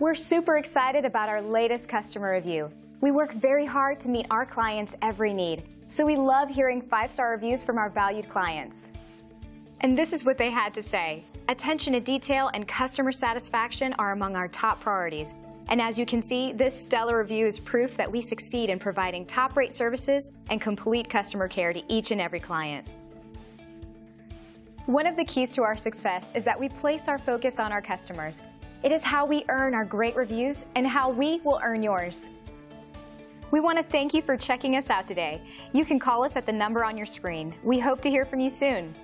We're super excited about our latest customer review. We work very hard to meet our clients' every need, so we love hearing 5-star reviews from our valued clients. And this is what they had to say. Attention to detail and customer satisfaction are among our top priorities. And as you can see, this stellar review is proof that we succeed in providing top-rate services and complete customer care to each and every client. One of the keys to our success is that we place our focus on our customers. It is how we earn our great reviews and how we will earn yours. We want to thank you for checking us out today. You can call us at the number on your screen. We hope to hear from you soon.